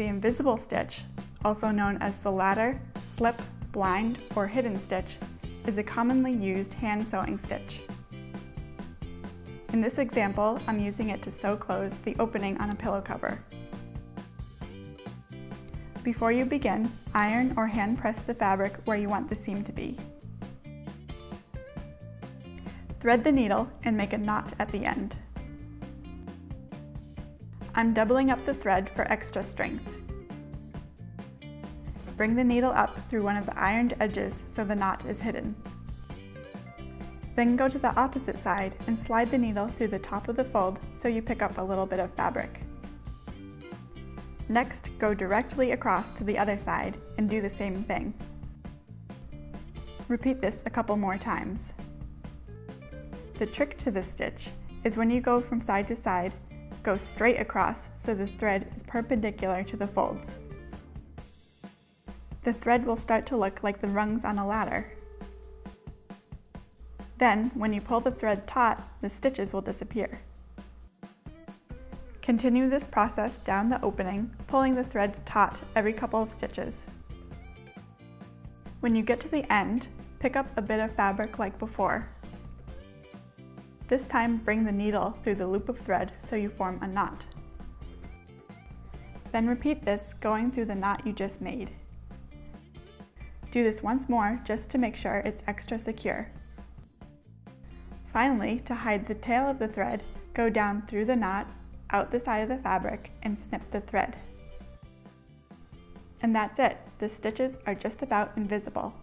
the invisible stitch, also known as the ladder, slip, blind, or hidden stitch, is a commonly used hand sewing stitch. In this example, I'm using it to sew close the opening on a pillow cover. Before you begin, iron or hand press the fabric where you want the seam to be. Thread the needle and make a knot at the end. I'm doubling up the thread for extra strength. Bring the needle up through one of the ironed edges so the knot is hidden. Then go to the opposite side and slide the needle through the top of the fold so you pick up a little bit of fabric. Next, go directly across to the other side and do the same thing. Repeat this a couple more times. The trick to this stitch is when you go from side to side, go straight across so the thread is perpendicular to the folds. The thread will start to look like the rungs on a ladder. Then, when you pull the thread taut, the stitches will disappear. Continue this process down the opening, pulling the thread taut every couple of stitches. When you get to the end, pick up a bit of fabric like before. This time, bring the needle through the loop of thread so you form a knot. Then repeat this, going through the knot you just made. Do this once more just to make sure it's extra secure. Finally, to hide the tail of the thread, go down through the knot, out the side of the fabric, and snip the thread. And that's it. The stitches are just about invisible.